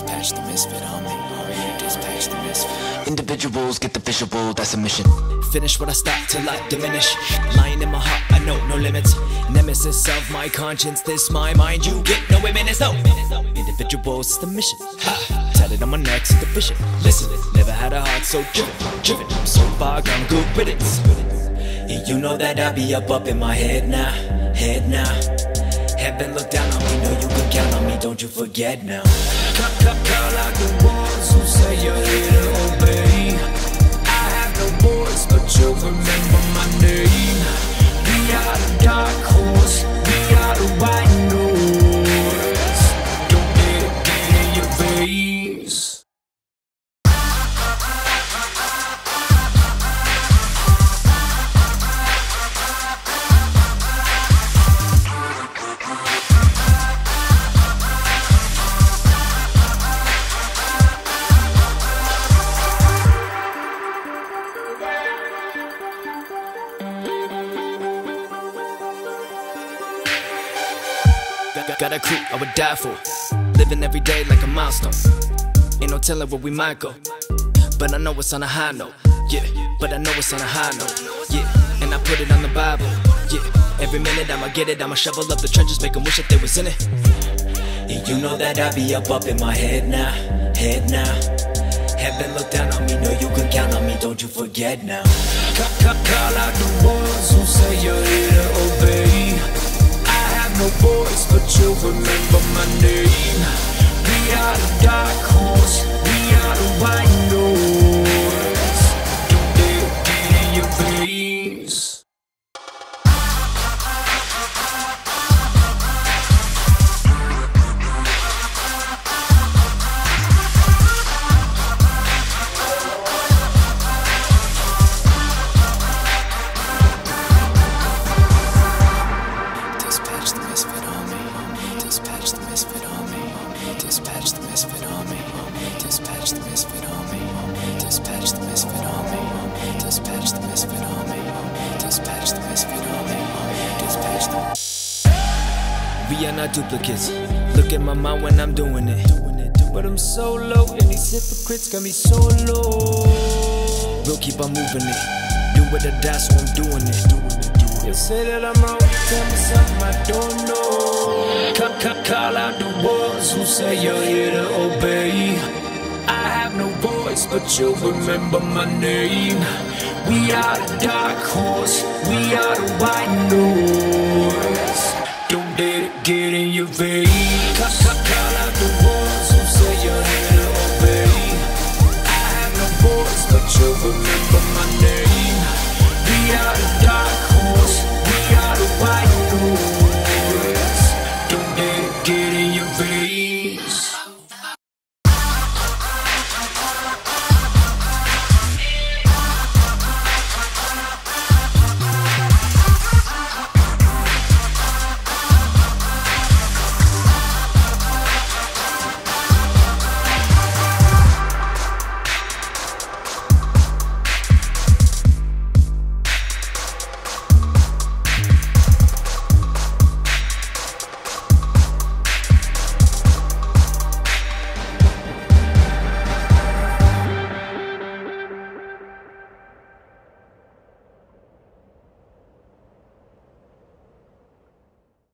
Dispatch the misfit, homie. Dispatch the misfit. Individuals get the visual, that's a mission. Finish what I start till I diminish. Lying in my heart, I know no limits. Nemesis of my conscience, this my mind. You get no women, it's no individuals, it's the mission. Ha. Tell it on my neck, it's the vision. Listen, never had a heart so driven. I'm so far gone, good with it. Yeah, you know that I be up in my head now, Heaven look down on me, know you can count on me, don't you forget now. Call out the ones who say you're here to obey. I have no voice, but you'll remember my name. We are the dark horse, we are the white noise. Don't let it get in your face. Got a crew I would die for. Living every day like a milestone. Ain't no telling where we might go. But I know it's on a high note. Yeah, but I know it's on a high note. Yeah, and I put it on the Bible. Yeah, every minute I'ma get it. I'ma shovel up the trenches, make them wish that they was in it. Yeah, you know that I be up in my head now, Heaven look down on me, know you can count on me, don't you forget now. Call out the ones who say you're here to obey. No voice, but you'll remember my name. We are the dark horse, we are the white noise. Don't let it get in your face. We are not duplicates. Look at my mind when I'm doing it. But I'm so low, and these hypocrites got me so low. We'll keep on moving it. Do it or die, so I'm doing it. You say that I'm wrong, tell me something I don't know. Call out the ones who say you're here to obey. I have no voice, but you'll remember my name. We are the dark horse, we are the white noise. Don't let it get in your veins. Call out the ones who say you're here to obey. I have no voice, but you'll remember my name.